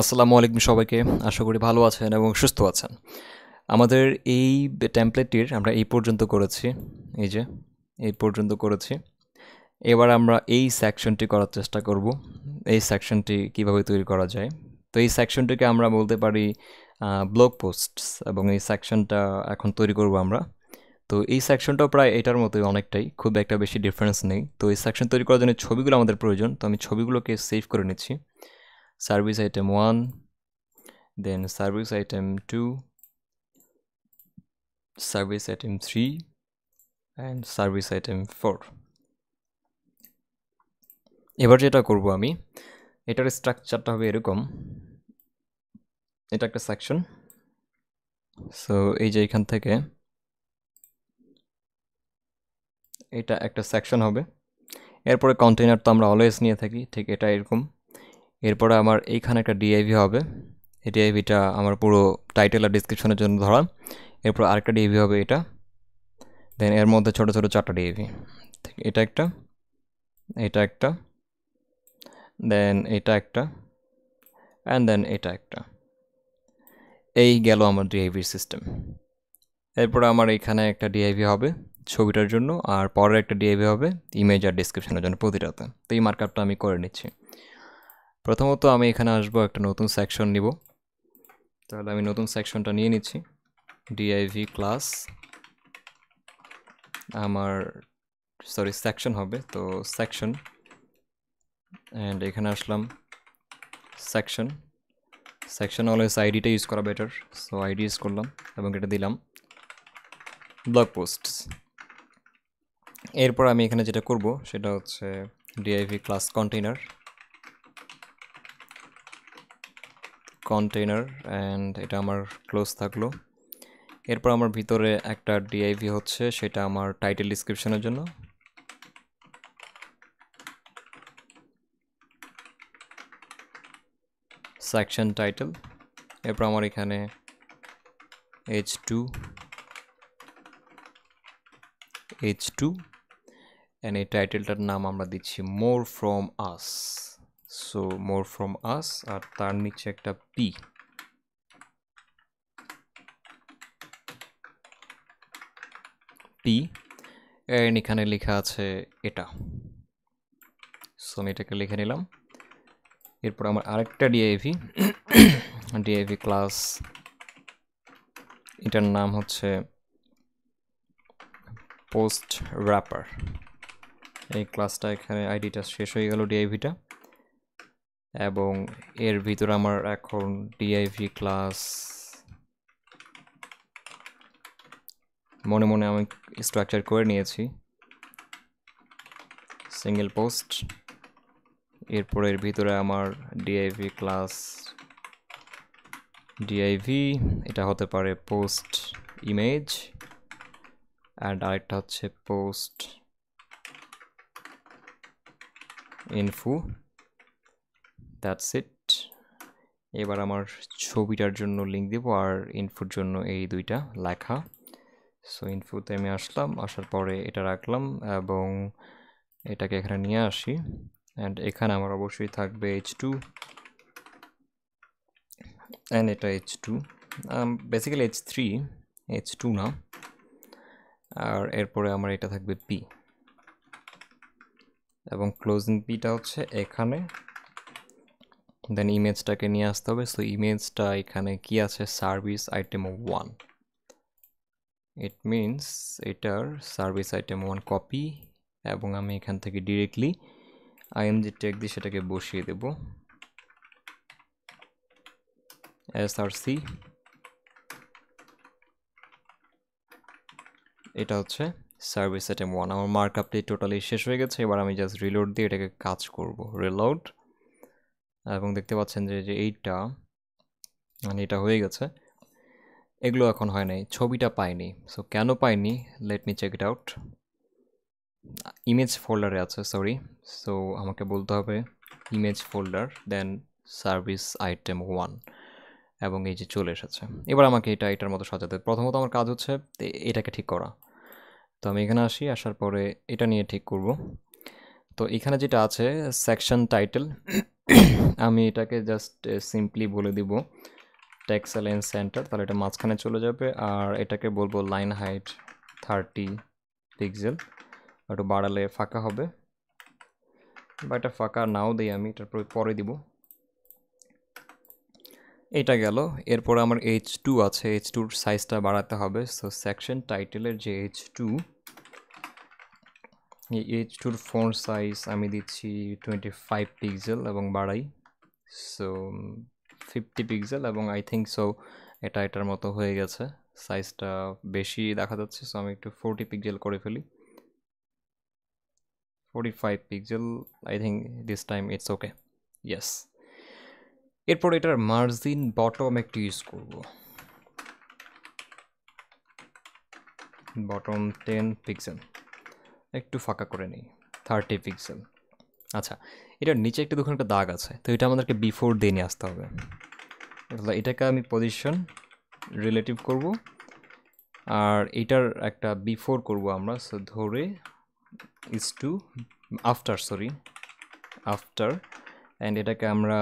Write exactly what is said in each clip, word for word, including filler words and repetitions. আসসালামু আলাইকুম সবাইকে, আশা করি ভালো আছেন এবং সুস্থ আছেন। আমাদের এই টেমপ্লেটটির আমরা এই পর্যন্ত করেছি, এই যে এই পর্যন্ত করেছি। এবার আমরা এই সেকশনটি করার চেষ্টা করব, এই সেকশনটি কিভাবে তৈরি করা যায়। তো এই সেকশনটিকে আমরা বলতে পারি ব্লগ পোস্টস, এবং এই সেকশনটা এখন তৈরি করব আমরা। তো এই সেকশনটাও প্রায় এটার মতোই অনেকটাই, খুব একটা বেশি ডিফারেন্স নেই। তো এই সেকশন তৈরি করার জন্য ছবিগুলো আমাদের প্রয়োজন, তো আমি ছবিগুলোকে সেভ করে নিচ্ছি। Service item one, then service item two, service item three, and service item four. এবার যেটা করবো আমি, এটার স্ট্রাকচারটা হবে এরকম। এটা একটা সেকশন, সো এই যে এখান থেকে এটা একটা সেকশন হবে। এরপরে কন্টেইনার তো আমরা অলওয়েজ নিয়ে থাকি, ঠিক এটা এরকম। এরপরে আমার এইখানে একটা ডিআইভি হবে, এই ডিআইভিটা আমার পুরো টাইটেল আর ডিসক্রিপশনের জন্য ধরা। এরপর আরেকটা ডিআইভি হবে এটা, দেন এর মধ্যে ছোটো ছোটো চারটা ডিআইভি, এটা একটা, এটা একটা, দেন এটা একটা, অ্যান্ড দেন এটা একটা। এই গেল আমার ডিআইভির সিস্টেম। এরপরে আমার এইখানে একটা ডিআইভি হবে ছবিটার জন্য, আর পরের একটা ডিআইভি হবে ইমেজ আর ডিসক্রিপশনের জন্য প্রতিটাতে। তো এই মার্কআপটা আমি করে নিচ্ছি। প্রথমত আমি এখানে আসবো, একটা নতুন সেকশন নিব, তাহলে আমি নতুন সেকশনটা নিয়ে নিচ্ছি। ডিআইভি ক্লাস আমার সরি সেকশন হবে, তো সেকশন, অ্যান্ড এখানে আসলাম সেকশন। সেকশন অলওয়েজ আইডিটা ইউজ করা বেটার, সো আইডি ইউজ করলাম এবং এটা দিলাম ব্লগ পোস্টস। এরপর আমি এখানে যেটা করব সেটা হচ্ছে DIV class container container and এটা আমার ক্লোজ থাকলো। এরপর আমার ভিতরে একটা ডিআইভি হচ্ছে, সেটা আমার টাইটেল ডিসক্রিপশনের জন্য। সেকশন টাইটেল, এরপর আমার এখানে H two H two and এই টাইটেলটার নাম আমরা দিচ্ছি more from us. So more from us, আর তার নিচে একটা পি। পি এর এখানে লেখা আছে এটা, সো আমি এটাকে লিখে নিলাম। এরপর আমার আরেকটা ডিআইভি ডিআইভি ক্লাস, এটার নাম হচ্ছে পোস্ট র্যাপার। এই ক্লাসটা এখানে আইডিটা শেষ হয়ে গেল ডিআইভিটা, এবং এর ভিতরে আমার এখন ডিআইভি ক্লাস, মনে মনে আমি স্ট্রাকচার করে নিয়েছি, সিঙ্গেল পোস্ট। এরপর এর ভিতরে আমার ডিআইভি ক্লাস ডিআইভি, এটা হতে পারে পোস্ট ইমেজ, অ্যান্ড আরেকটা হচ্ছে পোস্ট ইনফো। That's it. এবার আমার ছবিটার জন্য লিঙ্ক দেবো, আর ইনফোর জন্য এই দুইটা লেখা। সো ইনফোতে আমি আসলাম, আসার পরে এটা রাখলাম এবং এটাকে এখানে নিয়ে আসি, অ্যান্ড এখানে আমার অবশ্যই থাকবে এইচ টু, অ্যান্ড এটা H two, basically H three, H two না। আর এরপরে আমার এটা থাকবে পি, এবং ক্লোজিং পিটা হচ্ছে এখানে। দেন ইমেজটাকে নিয়ে আসতে হবে, সো ইমেজটা এখানে কি আছে, service item one. It means এটার সার্ভিস আইটেম ওয়ান কপি, এবং আমি এখান থেকে ডিরেক্টলি আইএমজি ট্যাগ দিয়ে সেটাকে বসিয়ে দেব, এস আর সি। এটা হচ্ছে সার্ভিস আইটেম ওয়ান। আমার মার্কআপটি টোটালি শেষ হয়ে গেছে। এবার আমি জাস্ট রিলোড দিয়ে এটাকে কাজ করব, রিলোড, এবং দেখতে পাচ্ছেন যে যে এইটা মানে এটা হয়ে গেছে। এগুলো এখন হয় নাই, ছবিটা পাইনি। সো কেন পাইনি, let me check it out. Image ফোল্ডারে আছে, সরি। সো আমাকে বলতে হবে image folder, then service item one, এবং এই যে চলে এসেছে। এবার আমাকে এটা এটার মতো সাজাতে, প্রথমত আমার কাজ হচ্ছে এটাকে ঠিক করা। তো আমি এখানে আসি, আসার পরে এটা নিয়ে ঠিক করব। তো এখানে যেটা আছে সেকশন টাইটেল, আমি এটাকে জাস্ট সিম্পলি বলে দিব টেক্সট লাইন সেন্টার, তাহলে এটা মাঝখানে চলে যাবে। আর এটাকে বলবো লাইন হাইট থার্টি পিক্সেল, একটু বাড়ালে ফাঁকা হবে, বা এটা ফাঁকা নাও দিই, আমি এটার পরে দিব। এটা গেল। এরপর আমার এইচ টু আছে, এইচ টুর সাইজটা বাড়াতে হবে। সো সেকশন টাইটেলের যে এইচ টু, এই এইচ টুর ফন্ট সাইজ আমি দিচ্ছি টোয়েন্টি ফাইভ পিক্সেল এবং বাড়াই সো ফিফটি পিক্সেল, এবং আই থিঙ্ক সো এটা এটার মতো হয়ে গেছে, সাইজটা বেশি দেখা যাচ্ছে। সো আমি একটু ফোরটি পিক্সেল করে ফেলি, forty five pixel, I think this time it's okay, yes. এরপর এটার মার্জিন বটম একটু ইউজ করব, বটম টেন পিক্সেল, একটু ফাঁকা করে নিই থার্টি পিক্সেল। আচ্ছা, এটার নিচে একটা দুখানে একটা দাগ আছে, তো এটা আমাদেরকে বিফোর দিয়ে নিয়ে আসতে হবে। এটাকে আমি পজিশন রিলেটিভ করব, আর এটার একটা বিফোর করব আমরা। সো ধরে is two after, sorry after, and এটাকে আমরা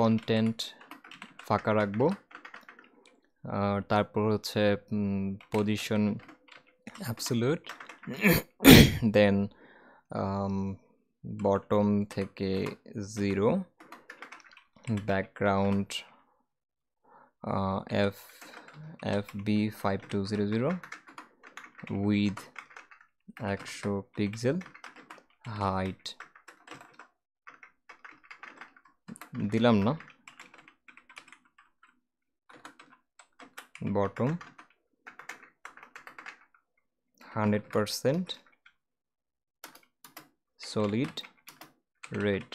কন্টেন্ট ফাঁকা রাখবো। আর তারপর হচ্ছে পজিশন অ্যাবসলিউট, দেন বটম থেকে zero, background F F B five two zero zero width একশো পিক্সেল, হাইট দিলাম না, bottom hundred percent solid red,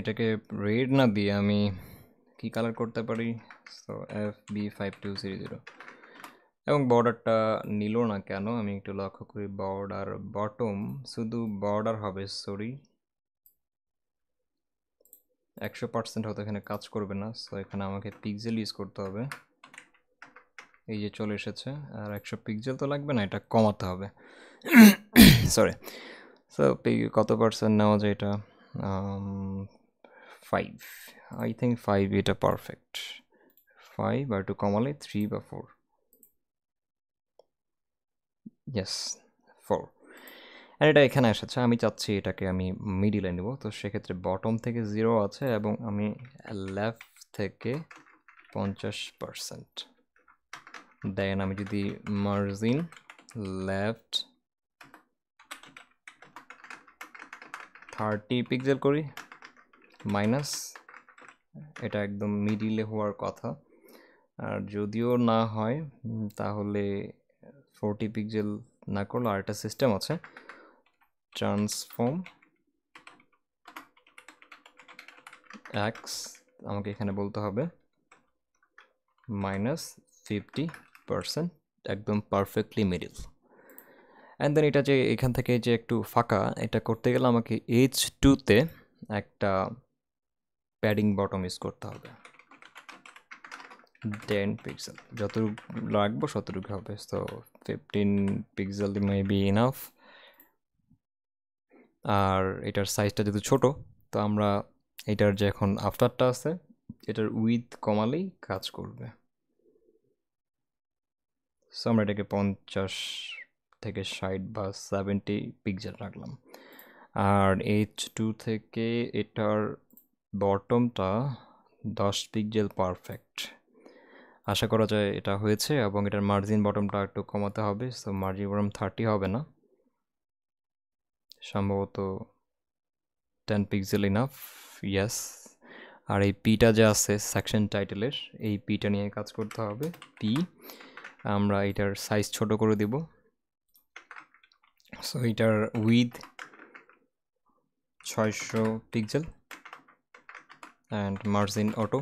এটাকে রেড না দিয়ে আমি কি কালার করতে পারি, so F B five two zero zero. এবং বর্ডারটা নিল না কেন, আমি একটু লক্ষ্য করি, বর্ডার বটম শুধু বর্ডার হবে, সরি একশো পার্সেন্ট হয়তো এখানে কাজ করবে না। সো এখানে আমাকে পিক্সেল ইউজ করতে হবে, এই যে চলে এসেছে, আর একশো পিক্সেল তো লাগবে না, এটা কমাতে হবে, সরি। সো কত পার্সেন্ট নেওয়া যায় এটা, ফাইভ, আই থিঙ্ক ফাইভ, এটা পারফেক্ট ফাইভ, আর একটু কমালে থ্রি বা ফোর, ইয়েস ফোর। আর এটা এখানে এসেছে, আমি চাচ্ছি এটাকে আমি মিডিলে নেব, তো সেক্ষেত্রে বটম থেকে জিরো আছে এবং আমি লেফট থেকে পঞ্চাশ পারসেন্ট, দেন আমি যদি মার্জিন লেফট থার্টি পিক্সেল করি মাইনাস, এটা একদম মিডিলে হওয়ার কথা, আর যদিও না হয় তাহলে ফোরটি পিক্সেল না করলে আর একটা সিস্টেম আছে, ট্রান্সফর্ম এক্স, আমাকে এখানে বলতে হবে মাইনাস ফিফটি পারসেন্ট, একদম পারফেক্টলি মিডিল। অ্যান্ড দেন এটা যে এখান থেকে যে একটু ফাঁকা, এটা করতে গেলে আমাকে এইচ টুতে একটা প্যাডিং বটম ইউজ করতে হবে, টেন পিক্সেল, যতটুকু লাগবো ততটুকু হবে। So fifteen pixel may be enough. আর এটার সাইজটা যেহেতু ছোট, তো আমরা এটার যে এখন আফটারটা আছে এটার উইথ কমালেই কাজ করবে। সো আমরা এটাকে পঞ্চাশ থেকে ষাট বা সেভেন্টি পিক্সেল রাখলাম। আর এইচ টু থেকে এটার বটমটা দশ পিক্সেল পারফেক্ট, আশা করা যায় এটা হয়েছে। এবং এটার মার্জিন বটমটা একটু কমাতে হবে, সো মার্জিন বটম থার্টি হবে না, সম্ভবত টেন পিক্সেল ইনাফ, ইয়েস। আর এই পিটা যে আছে সেকশন টাইটেলের, এই পিটা নিয়ে কাজ করতে হবে, পি আমরা এটার সাইজ ছোট করে দেব। সো এটার উইথ ছয়শো পিক্সেল অ্যান্ড মার্জিন অটো,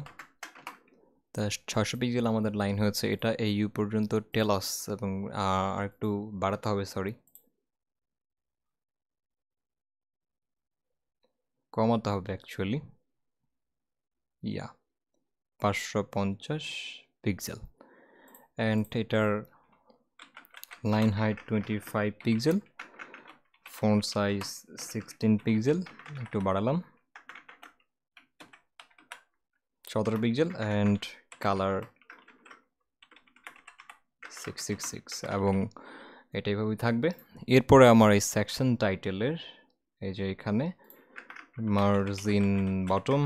তা ছয়শো পিক্সেল আমাদের লাইন হয়েছে। এটা এই ইউ পর্যন্ত টেলাস, এবং আর একটু বাড়াতে হবে, সরি কমাতে হবে অ্যাকচুয়ালি, ইয়া পাঁচশো পঞ্চাশ পিক্সেল। অ্যান্ড এটার line height twenty five pixel, font size sixteen pixel to badalam fourteen pixel and color six six six এবং এটাই ভাবে থাকবে। এরপরে আমার এই সেকশন টাইটেলের এই যে এখানে margin bottom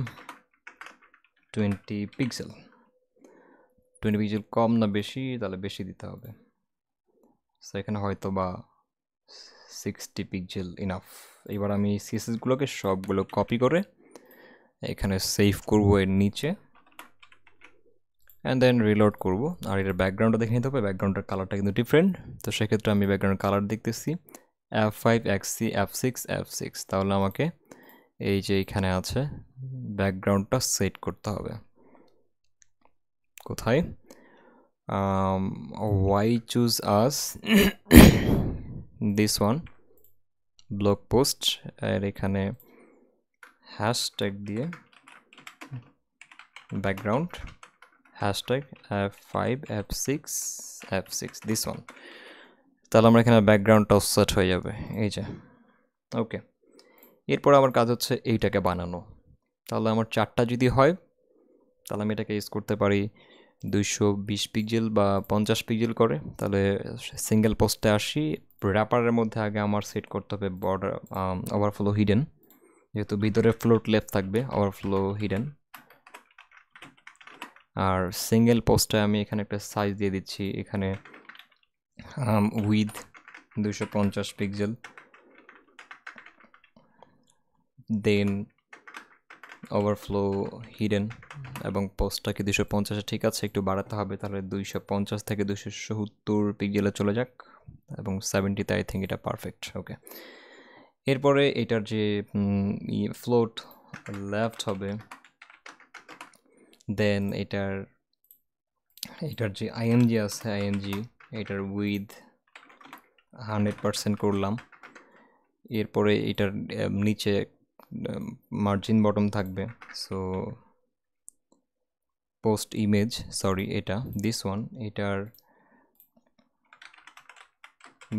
twenty pixel twenty pixel কম না বেশি, তাহলে বেশি দিতে হবে। সো এখানে হয়তো বা sixty পিক্সেল ইনাফ। এবার আমি সিএসএস গুলোকে সবগুলো কপি করে এখানে সেভ করব এর নিচে and then reload করব। আর এর ব্যাকগ্রাউন্ডটা দেখে নিতে হবে, ব্যাকগ্রাউন্ডের কালারটা কিন্তু ডিফারেন্ট। তো সেক্ষেত্রে আমি ব্যাকগ্রাউন্ড কালার দেখতেছি F five X C F six F six, তাহলে আমাকে এই যে এখানে আছে ব্যাকগ্রাউন্ডটা সেট করতে হবে। কোথায় why choose us this one blog post, আর এখানে হ্যাশট্যাগ দিয়ে background hashtag F five F six F six this one, তাহলে আমরা এখানে ব্যাকগ্রাউন্ডটা সেট হয়ে যাবে এই যে। ওকে, এরপর আমার কাজ হচ্ছে এইটাকে বানানো। তাহলে আমার চারটা যদি হয় তাহলে আমি এটাকে ইউজ করতে পারি দুইশো বিশ পিক্সেল বা পঞ্চাশ পিক্সেল করে। তাহলে সিঙ্গেল পোস্টে আসি, র্যাপারের মধ্যে আগে আমার সেট করতে হবে বর্ডার ওভারফ্লো হিডেন, যেহেতু ভিতরে ফ্লোট লেফট থাকবে ওভারফ্লো হিডেন। আর সিঙ্গেল পোস্টে আমি এখানে একটা সাইজ দিয়ে দিচ্ছি, এখানে উইথ দুইশো পঞ্চাশ পিক্সেল, দেন ওভারফ্লো হিডেন এবং পোস্টটা কি দুইশো পঞ্চাশে ঠিক আছে, একটু বাড়াতে হবে। তাহলে দুইশো পঞ্চাশ থেকে দুইশো সত্তর পিক্সেলে চলে যাক এবং সেভেন্টিতে আই থিঙ্ক এটা পারফেক্ট। ওকে, এরপরে এটার যে ফ্লোট লেফট হবে, দেন এটার এটার যে আইএনজি আছে আইএনজি এটার উইথ হান্ড্রেড পারসেন্ট করলাম। এরপরে এটার নিচে মার্জিন বটম থাকবে, সো পোস্ট ইমেজ সরি এটা দিস ওয়ান, এটার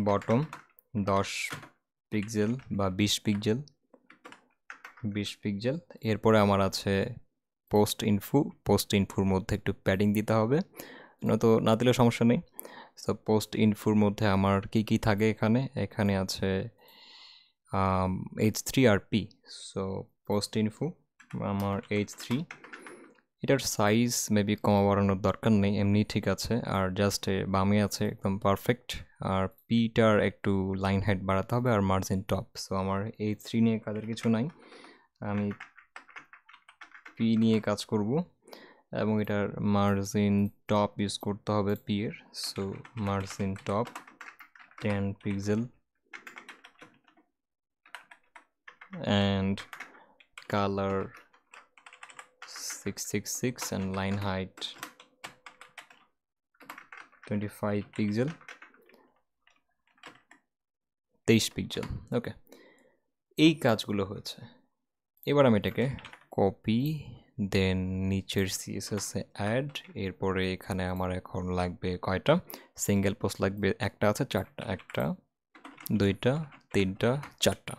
বটম দশ পিক্সেল বা বিশ পিক্সেল বিশ পিক্সেল। এরপরে আমার আছে পোস্ট ইনফু, পোস্ট ইনফুর মধ্যে একটু প্যাডিং দিতে হবে, নয়তো না দিলেও সমস্যা নেই। সো পোস্ট ইনফুর মধ্যে আমার কি কি থাকে এখানে, এখানে আছে এইচ থ্রি আর পি। সো পোস্ট ইনফু আমার এইচ থ্রি, এটার সাইজ মেবি কমা বাড়ানোর দরকার নেই, এমনি ঠিক আছে। আর জাস্ট বামে আছে একদম পারফেক্ট। আর পিটার একটু লাইন হাইট বাড়াতে হবে আর মার্জিন টপ। সো আমার এইচ থ্রি নিয়ে কাজের কিছু নাই, আমি পি নিয়ে কাজ করব এবং এটার মার্জিন টপ ইউজ করতে হবে পি এর। So margin top ten pixel and color six six six and line height twenty-five pixel তেইশ পিক্সেল। ওকে, এই কাজগুলো হয়েছে। এবার আমি এটাকে কপি, দেন নিচের সিএসএস এ অ্যাড। এরপরে এখানে আমার এখন লাগবে কয়টা সিঙ্গেল পোস্ট লাগবে, একটা আছে চারটা, একটা দুইটা তিনটা চারটা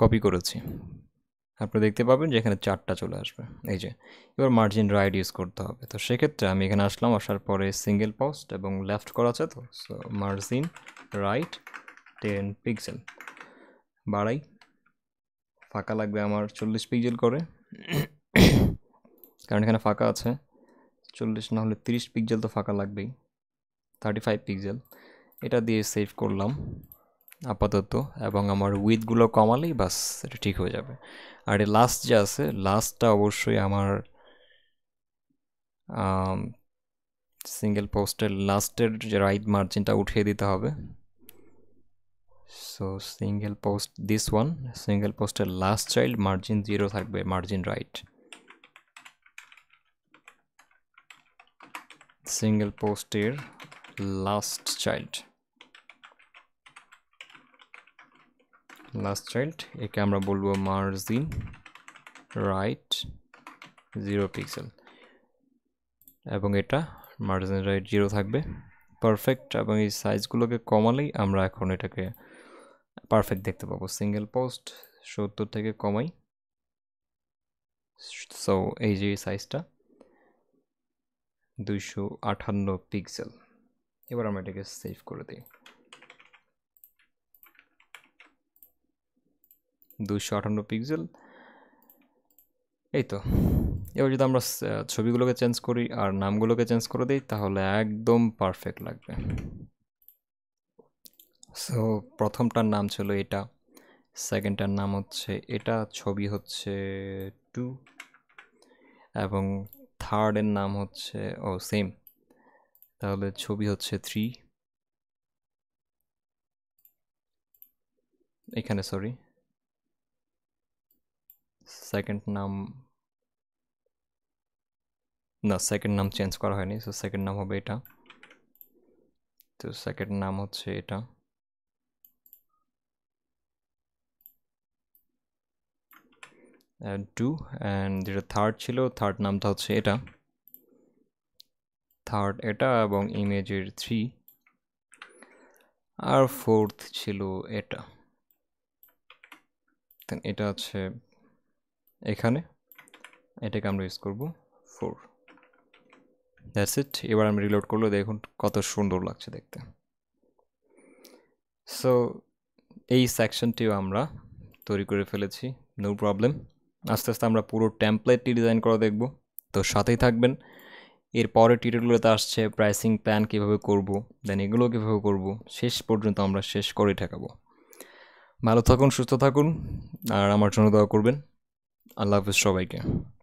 কপি করেছি, আপনি দেখতে পাবেন যে এখানে চারটা চলে আসবে এই যে। এবার মার্জিন রাইট ইউজ করতে হবে, তো সেক্ষেত্রে আমি এখানে আসলাম, আসার পরে সিঙ্গেল পোস্ট এবং লেফট করা আছে, তো so margin right ten pixel বাড়াই, ফাঁকা লাগবে আমার চল্লিশ পিক্সেল করে, কারণ এখানে ফাঁকা আছে চল্লিশ, না হলে তিরিশ পিক্সেল তো ফাঁকা লাগবেই, থার্টি ফাইভ পিক্সেল। এটা দিয়ে সেভ করলাম আপাতত এবং আমার উইথগুলো কমালেই বাস এটা ঠিক হয়ে যাবে। আর এই লাস্ট যে আছে, লাস্টটা অবশ্যই আমার সিঙ্গেল পোস্টের লাস্টের যে রাইট মার্জিনটা উঠিয়ে দিতে হবে। So single post this one, single পোস্টের লাস্ট চাইল্ড মার্জিন জিরো থাকবে, মার্জিন রাইট। সিঙ্গেল পোস্টের লাস্ট চাইল্ড লাস্ট চাইল্ড একে আমরা বলবো মার্জিন রাইট জিরো পিক্সেল এবং এটা মার্জিন রাইট জিরো থাকবে, পারফেক্ট। এবং এই সাইজগুলোকে কমালেই আমরা এখন এটাকে পারফেক্ট দেখতে পাবো সিঙ্গেল পোস্ট সত্তর থেকে কমাই সো এই যে সাইজটা দুইশো আটান্ন পিক্সেল এবার আমরা এটাকে সেভ করে দিই দুইশো আটান্ন পিক্সেল এই তো এবার যদি আমরা ছবিগুলোকে চেঞ্জ করি আর নামগুলোকে চেঞ্জ করে দেই তাহলে একদম পারফেক্ট লাগবে সো প্রথমটার নাম ছিল এটা সেকেন্ডটার নাম হচ্ছে এটা ছবি হচ্ছে টু এবং থার্ড এর নাম হচ্ছে ও সেম তাহলে ছবি হচ্ছে থ্রি এখানে সরি সেকেন্ড নাম না সেকেন্ড নাম চেঞ্জ করা হয়নি সো সেকেন্ড নাম হবে এটা তো সেকেন্ড নাম হচ্ছে এটা and two and the third chilo third নাম টা হচ্ছে এটা third এটা এবং image এর three আর fourth chilo eta then এটা আছে এখানে এটাকে আমরা ইউজ করব four that's it এবার আমি রিলোড করলে দেখুন কত সুন্দর লাগছে দেখতে সো এই সেকশনটিও আমরা তৈরি করে ফেলেছি নো প্রবলেম আস্তে আস্তে আমরা পুরো টেমপ্লেটটি ডিজাইন করা দেখব তো সাথেই থাকবেন এর পরের টিউটোরিয়ালগুলোতে আসছে প্রাইসিং প্ল্যান কিভাবে করব দেন এগুলো কিভাবে করব শেষ পর্যন্ত আমরা শেষ করে ঠেকাবো ভালো থাকুন সুস্থ থাকুন আর আমার জন্য দোয়া করবেন আল্লাহ হাফেজ সবাইকে